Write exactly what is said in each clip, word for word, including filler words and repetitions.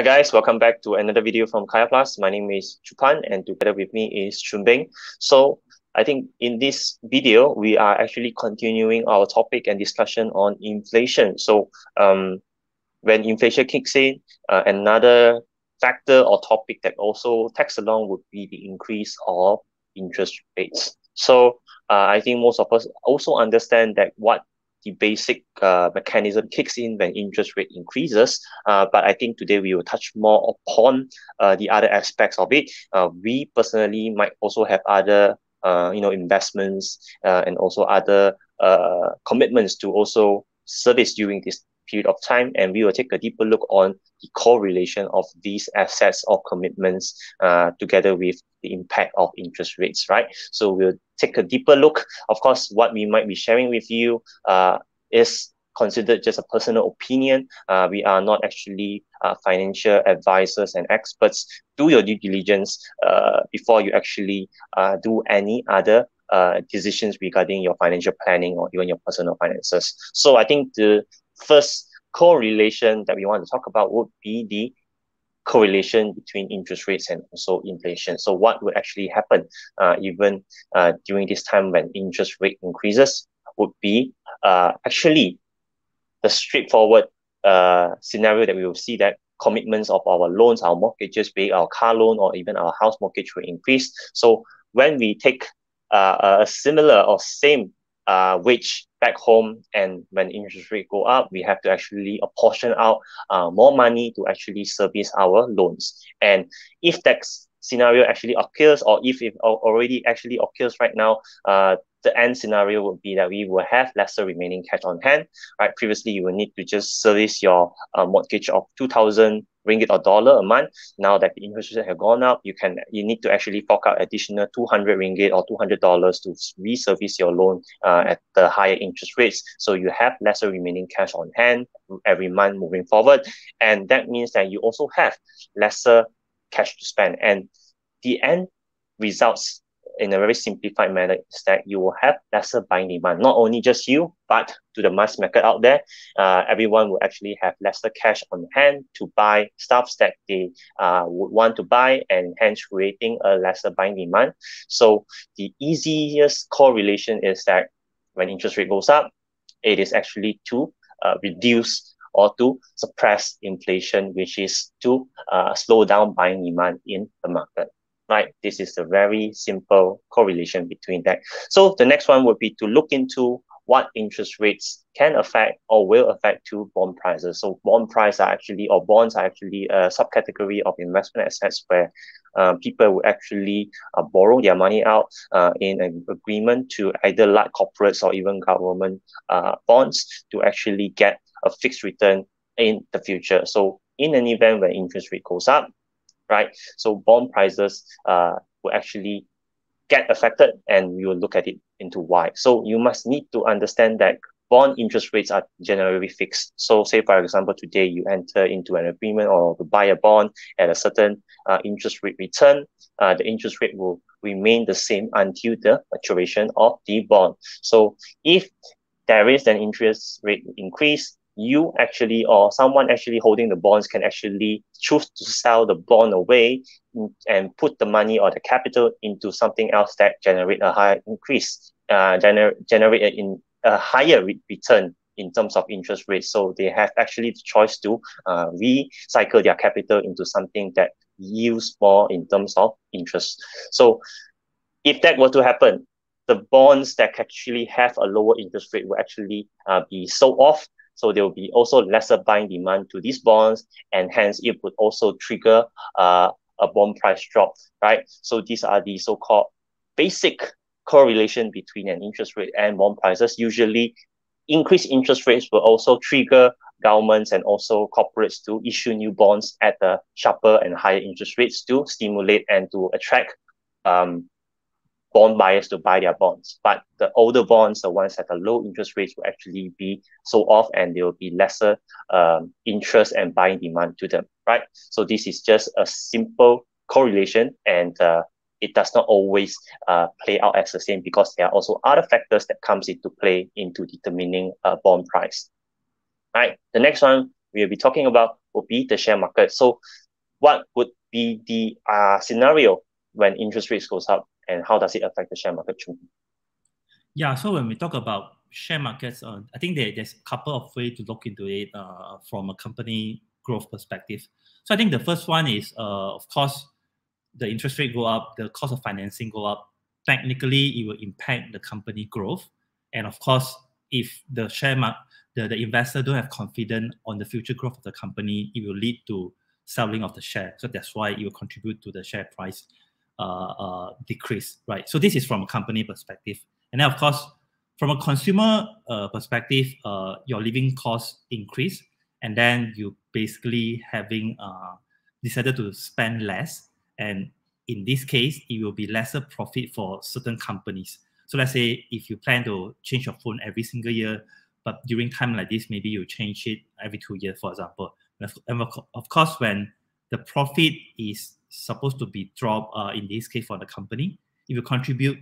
Hi guys, welcome back to another video from Kaya Plus. My name is Chupan and together with me is Choon Beng. So I think in this video, we are actually continuing our topic and discussion on inflation. So um, when inflation kicks in, uh, another factor or topic that also tags along would be the increase of interest rates. So uh, I think most of us also understand that what the basic uh, mechanism kicks in when interest rate increases. Uh, but I think today we will touch more upon uh, the other aspects of it. Uh, we personally might also have other uh, you know, investments uh, and also other uh, commitments to also service during this period of time. And we will take a deeper look on the correlation of these assets or commitments uh, together with the impact of interest rates, right? So we'll take a deeper look. Of course, what we might be sharing with you uh, is considered just a personal opinion. Uh, we are not actually uh, financial advisors and experts. Do your due diligence uh, before you actually uh, do any other uh, decisions regarding your financial planning or even your personal finances. So I think the first correlation that we want to talk about would be the correlation between interest rates and also inflation. So what would actually happen uh, even uh, during this time when interest rate increases would be uh, actually the straightforward uh, scenario that we will see that commitments of our loans, our mortgages, be it our car loan or even our house mortgage, will increase. So when we take uh, a similar or same Uh, which back home, and when interest rates go up, we have to actually apportion out uh, more money to actually service our loans. And if that scenario actually occurs, or if it already actually occurs right now, uh, the end scenario would be that we will have lesser remaining cash on hand. Right? Previously, you will need to just service your uh, mortgage of two thousand ringgit or dollar a month. Now that the interest rates have gone up, you can you need to actually fork out additional two hundred ringgit or two hundred dollars to reservice your loan uh, at the higher interest rates. So you have lesser remaining cash on hand every month moving forward. And that means that you also have lesser cash to spend. And the end results in a very simplified manner is that you will have lesser buying demand, not only just you, but to the mass market out there. Uh, everyone will actually have lesser cash on hand to buy stuffs that they uh, would want to buy, and hence creating a lesser buying demand. So the easiest correlation is that when interest rate goes up, it is actually to uh, reduce or to suppress inflation, which is to uh, slow down buying demand in the market. Right, this is a very simple correlation between that. So the next one would be to look into what interest rates can affect or will affect to bond prices. So bond prices are actually, or bonds are actually a subcategory of investment assets where uh, people will actually uh, borrow their money out uh, in an agreement to either large corporates or even government uh, bonds to actually get a fixed return in the future. So in an event where interest rate goes up, right, so bond prices uh, will actually get affected, and we will look at it into why. So you must need to understand that bond interest rates are generally fixed. So say, for example, today you enter into an agreement or to buy a bond at a certain uh, interest rate return. Uh, the interest rate will remain the same until the maturation of the bond. So if there is an interest rate increase, you actually, or someone actually holding the bonds, can actually choose to sell the bond away and put the money or the capital into something else that generate a higher increase, uh, gener generate a, in, a higher re return in terms of interest rates. So they have actually the choice to uh, recycle their capital into something that yields more in terms of interest. So if that were to happen, the bonds that actually have a lower interest rate will actually uh, be sold off. So there will be also lesser buying demand to these bonds, and hence it would also trigger uh, a bond price drop, right? So these are the so-called basic correlation between an interest rate and bond prices. Usually, increased interest rates will also trigger governments and also corporates to issue new bonds at the sharper and higher interest rates to stimulate and to attract um, bond buyers to buy their bonds. But the older bonds, the ones at the low interest rates, will actually be sold off, and there will be lesser um, interest and buying demand to them, right? So this is just a simple correlation, and uh, it does not always uh, play out as the same, because there are also other factors that comes into play into determining a bond price, right? The next one we'll be talking about will be the share market. So what would be the uh, scenario when interest rates goes up, and how does it affect the share market, Choon? Yeah, so when we talk about share markets, uh, I think there, there's a couple of ways to look into it uh, from a company growth perspective. So I think the first one is, uh, of course, the interest rate go up, the cost of financing go up. Technically, it will impact the company growth. And of course, if the share market, the, the investor don't have confidence on the future growth of the company, it will lead to selling of the share. So that's why it will contribute to the share price uh, uh, decrease, right? So this is from a company perspective. And then, of course, from a consumer uh, perspective, uh, your living costs increase, and then you basically having uh, decided to spend less. And in this case, it will be lesser profit for certain companies. So let's say if you plan to change your phone every single year, but during time like this, maybe you change it every two years, for example. And of course, when the profit is supposed to be dropped, uh, in this case for the company, it will contribute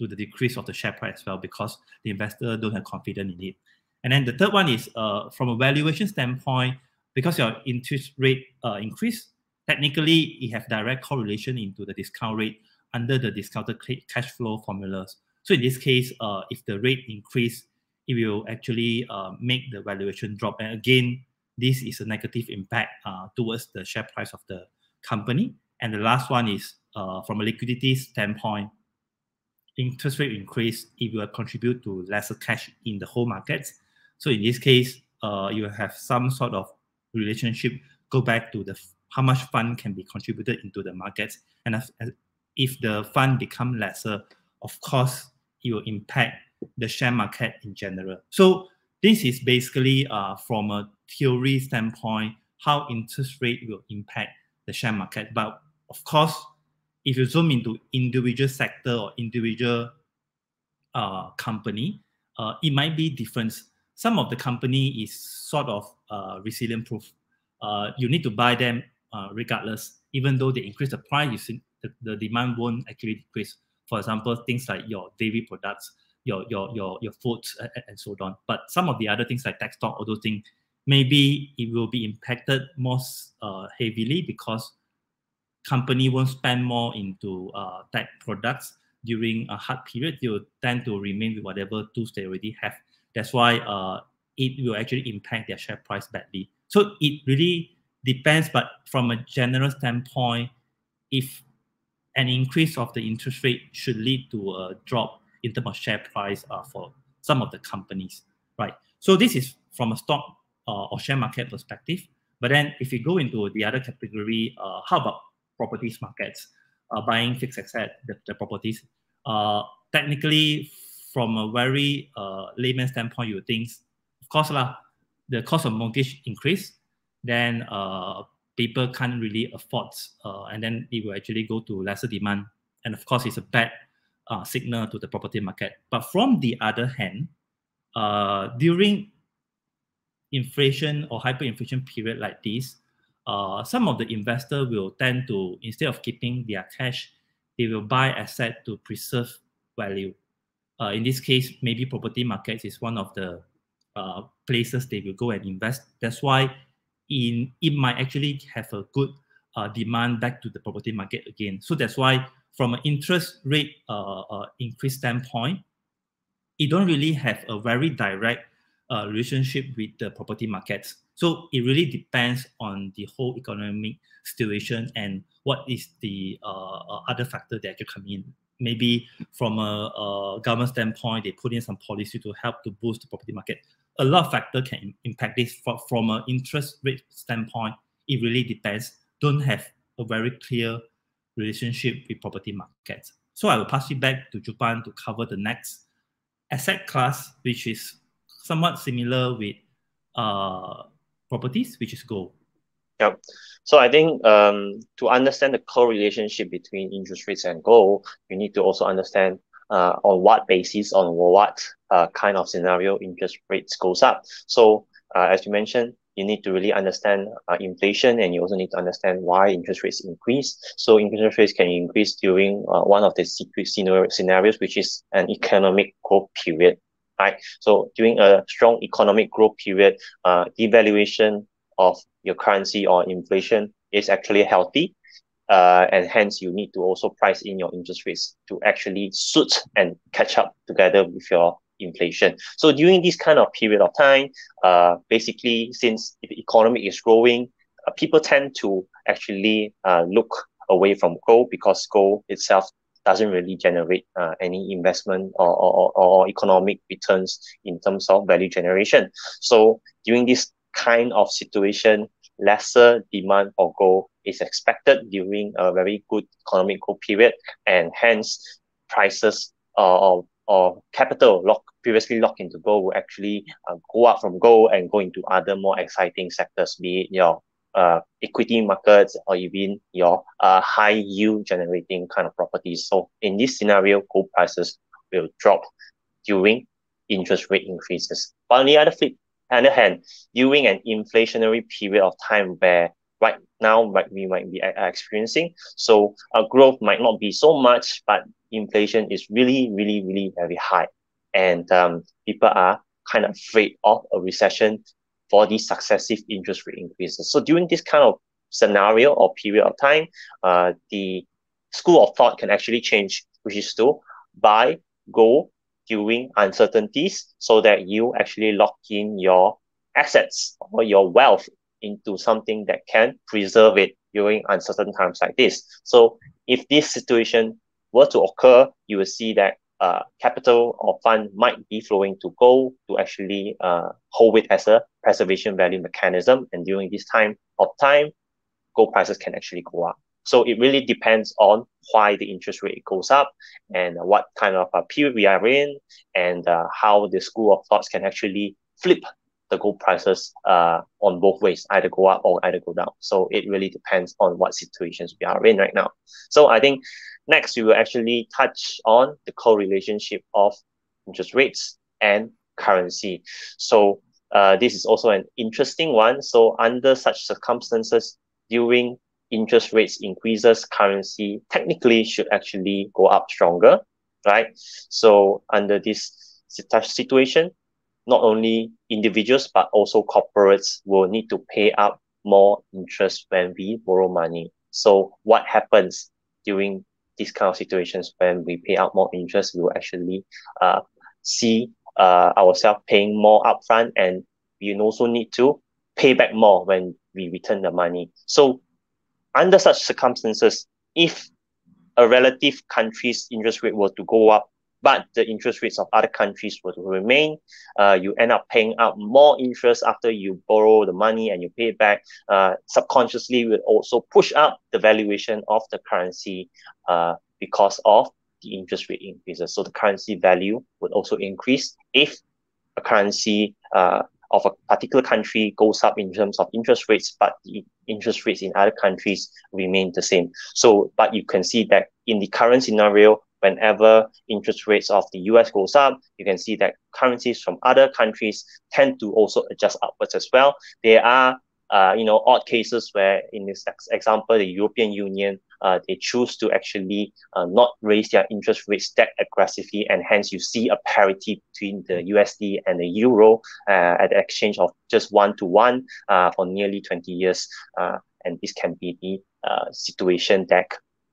to the decrease of the share price as well, because the investor don't have confidence in it. And then the third one is uh, from a valuation standpoint, because your interest rate uh, increase, technically it has direct correlation into the discount rate under the discounted cash flow formulas. So in this case, uh, if the rate increase, it will actually uh, make the valuation drop. And again, this is a negative impact uh, towards the share price of the company. And the last one is uh, from a liquidity standpoint, interest rate increase, it will contribute to lesser cash in the whole markets. So in this case, uh, you will have some sort of relationship go back to the how much fund can be contributed into the markets. And if, if the fund become lesser, of course, it will impact the share market in general. So this is basically uh, from a theory standpoint, how interest rate will impact the share market. But of course, if you zoom into individual sector or individual uh, company, uh, it might be different. Some of the company is sort of uh, resilient proof. Uh, you need to buy them uh, regardless. Even though they increase the price, you see the, the demand won't actually decrease. For example, things like your dairy products, your your your your foods, uh, and so on. But some of the other things like tech stock, all those things, maybe it will be impacted most uh, heavily because company won't spend more into uh, tech products during a hard period. They will tend to remain with whatever tools they already have. That's why uh, it will actually impact their share price badly. So it really depends, but from a general standpoint, if an increase of the interest rate should lead to a drop in terms of share price uh, for some of the companies, right? So this is from a stock uh, or share market perspective. But then if you go into the other category, uh, how about properties markets, uh, buying fixed asset, the, the properties. Uh, technically, from a very uh, layman standpoint, you would think, of course, lah, the cost of mortgage increase, then uh, people can't really afford, uh, and then it will actually go to lesser demand. And of course, it's a bad uh, signal to the property market. But from the other hand, uh, during inflation or hyperinflation period like this, Uh, some of the investors will tend to, instead of keeping their cash, they will buy assets to preserve value. Uh, in this case, maybe property markets is one of the uh, places they will go and invest. That's why in it might actually have a good uh, demand back to the property market again. So that's why from an interest rate uh, uh, increase standpoint, it don't really have a very direct uh, relationship with the property markets. So it really depends on the whole economic situation and what is the uh, other factor that actually come in. Maybe from a, a government standpoint, they put in some policy to help to boost the property market. A lot of factors can impact this. From an interest rate standpoint, it really depends. Don't have a very clear relationship with property markets. So I will pass it back to Chupan to cover the next asset class, which is somewhat similar with uh, properties, which is gold. Yep. So I think um, to understand the correlation between interest rates and gold, you need to also understand uh, on what basis, on what uh, kind of scenario interest rates goes up. So uh, as you mentioned, you need to really understand uh, inflation, and you also need to understand why interest rates increase. So interest rates can increase during uh, one of the secret scenarios, which is an economic growth period. Right. So during a strong economic growth period, uh, devaluation of your currency or inflation is actually healthy. Uh, and hence, you need to also price in your interest rates to actually suit and catch up together with your inflation. So during this kind of period of time, uh, basically, since the economy is growing, uh, people tend to actually uh, look away from gold, because gold itself doesn't really generate uh, any investment or, or, or economic returns in terms of value generation. So during this kind of situation, lesser demand for gold is expected during a very good economic growth period, and hence prices uh, or, or capital lock, previously locked into gold will actually uh, go up from gold and go into other more exciting sectors, be it your uh, equity markets or even your uh, high yield generating kind of properties. So in this scenario, gold prices will drop during interest rate increases. But on the other flip, on the other hand, during an inflationary period of time where right now right, we might be experiencing, so our growth might not be so much, but inflation is really, really, really very high. And um, people are kind of afraid of a recession for these successive interest rate increases. So during this kind of scenario or period of time, uh, the school of thought can actually change, which is to buy gold during uncertainties, so that you actually lock in your assets or your wealth into something that can preserve it during uncertain times like this. So if this situation were to occur, you will see that uh, capital or fund might be flowing to gold to actually uh, hold it as a preservation value mechanism. And during this time of time, gold prices can actually go up. So it really depends on why the interest rate goes up and what kind of a period we are in, and uh, how the school of thoughts can actually flip the gold prices uh, on both ways, either go up or either go down. So it really depends on what situations we are in right now. So I think next we will actually touch on the correlation of interest rates and currency. So uh, this is also an interesting one. So under such circumstances, during interest rates increases, currency technically should actually go up stronger, right? So under this situation, not only individuals, but also corporates will need to pay up more interest when we borrow money. So what happens during these kind of situations when we pay out more interest? We will actually uh, see uh, ourselves paying more upfront, and we also need to pay back more when we return the money. So under such circumstances, if a relative country's interest rate were to go up, but the interest rates of other countries were to remain, uh, you end up paying out more interest after you borrow the money and you pay it back. Uh, subconsciously will also push up the valuation of the currency uh, because of the interest rate increases. So the currency value would also increase if a currency uh, of a particular country goes up in terms of interest rates, but the interest rates in other countries remain the same. So, but you can see that in the current scenario, whenever interest rates of the U S goes up, you can see that currencies from other countries tend to also adjust upwards as well. There are, uh, you know, odd cases where, in this example, the European Union, uh, they choose to actually uh, not raise their interest rates that aggressively, and hence you see a parity between the U S D and the euro uh, at the exchange of just one to one uh, for nearly twenty years, uh, and this can be the uh, situation that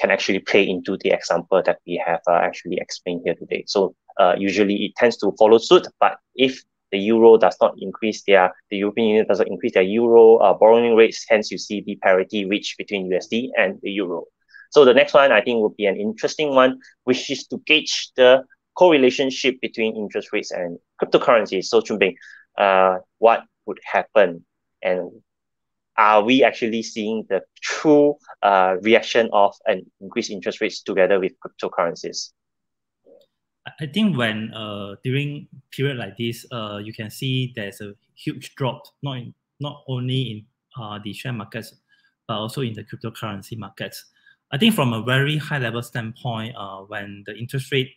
can actually play into the example that we have uh, actually explained here today. So uh, usually it tends to follow suit, but if the euro does not increase their, the European Union does not increase their euro uh, borrowing rates, hence you see the parity reach between U S D and the euro. So the next one I think will be an interesting one, which is to gauge the correlation between interest rates and cryptocurrencies. So Choon Beng, uh, what would happen, and are we actually seeing the true uh, reaction of an increased interest rates together with cryptocurrencies? I think when uh, during period like this, uh, you can see there's a huge drop, not in, not only in uh, the share markets, but also in the cryptocurrency markets. I think from a very high level standpoint, uh, when the interest rate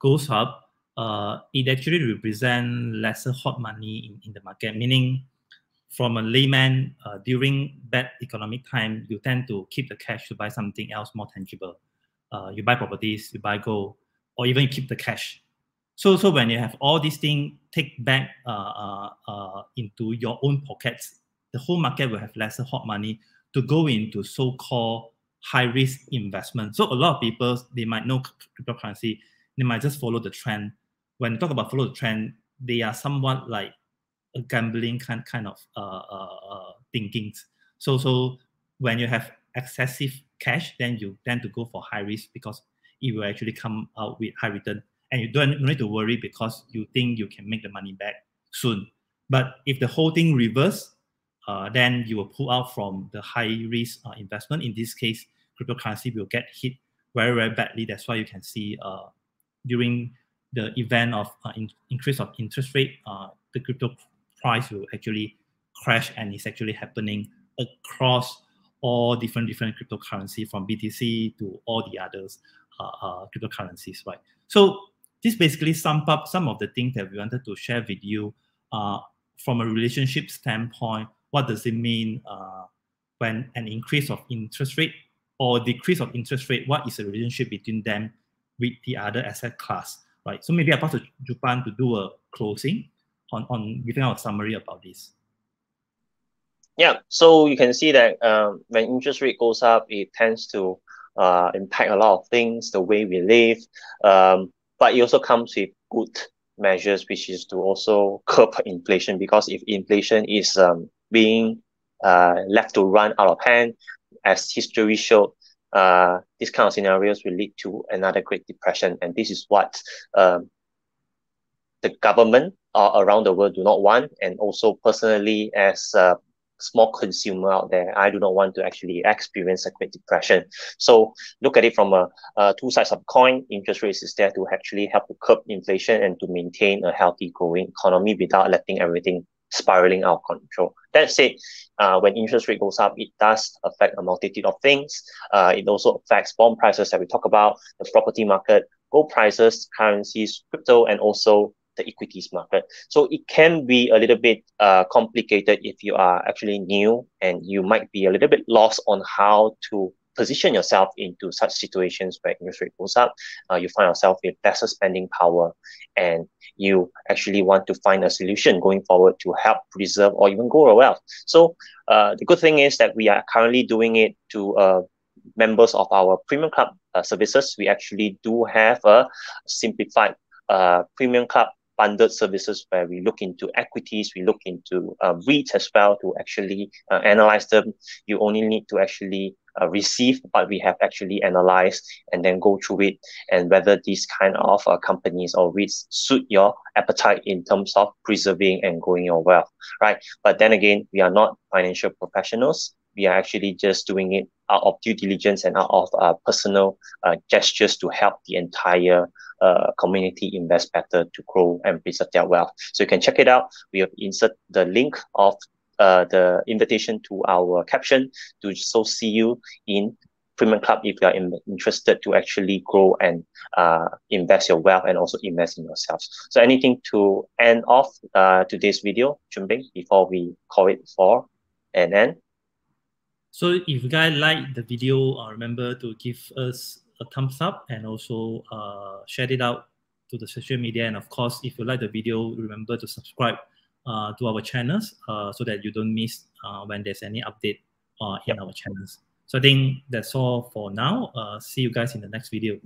goes up, uh, it actually represents lesser hot money in, in the market, meaning from a layman, uh, during bad economic time, you tend to keep the cash to buy something else more tangible. Uh, you buy properties, you buy gold, or even you keep the cash. So, so when you have all these things take back uh, uh, into your own pockets, the whole market will have lesser hot money to go into so-called high-risk investment. So a lot of people, they might know cryptocurrency, they might just follow the trend. When you talk about follow the trend, they are somewhat like a gambling kind, kind of uh, uh, thinking. So, so when you have excessive cash, then you tend to go for high risk because it will actually come out with high return. And you don't need to worry because you think you can make the money back soon. But if the whole thing reverses, uh, then you will pull out from the high risk uh, investment. In this case, cryptocurrency will get hit very, very badly. That's why you can see uh, during the event of uh, in increase of interest rate, uh, the crypto price will actually crash, and it's actually happening across all different different cryptocurrency, from B T C to all the others uh, uh, cryptocurrencies, right? So this basically sums up some of the things that we wanted to share with you uh, from a relationship standpoint. What does it mean uh, when an increase of interest rate or decrease of interest rate? What is the relationship between them with the other asset class, right? So maybe I pass to Chupan to do a closing on, on giving out a summary about this. Yeah, so you can see that um, when interest rate goes up, it tends to uh, impact a lot of things, the way we live. Um, but it also comes with good measures, which is to also curb inflation, because if inflation is um, being uh, left to run out of hand, as history showed, uh, these kind of scenarios will lead to another Great Depression. And this is what um, the government uh, around the world do not want. And also personally, as uh, small consumer out there, I do not want to actually experience a Great Depression. So look at it from a, a two sides of coin. Interest rates is there to actually help to curb inflation and to maintain a healthy growing economy without letting everything spiraling out of control. That said, uh, when interest rate goes up, it does affect a multitude of things. Uh, it also affects bond prices that we talk about, the property market, gold prices, currencies, crypto, and also the equities market. So it can be a little bit uh, complicated if you are actually new, and you might be a little bit lost on how to position yourself into such situations where interest rate goes up. Uh, you find yourself with lesser spending power, and you actually want to find a solution going forward to help preserve or even grow your wealth. So uh, the good thing is that we are currently doing it to uh, members of our Premium Club uh, services. We actually do have a simplified uh, Premium Club bundled services where we look into equities, we look into uh, REITs as well to actually uh, analyze them. You only need to actually uh, receive, but we have actually analyzed and then go through it, and whether these kind of uh, companies or REITs suit your appetite in terms of preserving and growing your wealth, right? But then again, we are not financial professionals. We are actually just doing it out of due diligence and out of uh, personal uh, gestures to help the entire uh, community invest better, to grow and preserve their wealth. So you can check it out. We have inserted the link of uh, the invitation to our caption to so see you in Premium Club if you are in interested to actually grow and uh, invest your wealth and also invest in yourselves. So anything to end off uh, today's video, Choon Beng, before we call it for an end? So if you guys like the video, uh, remember to give us a thumbs up and also uh, share it out to the social media. And of course, if you like the video, remember to subscribe uh, to our channels uh, so that you don't miss uh, when there's any update uh, in yep. our channels. So I think that's all for now. Uh, see you guys in the next video.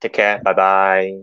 Take care. Bye-bye.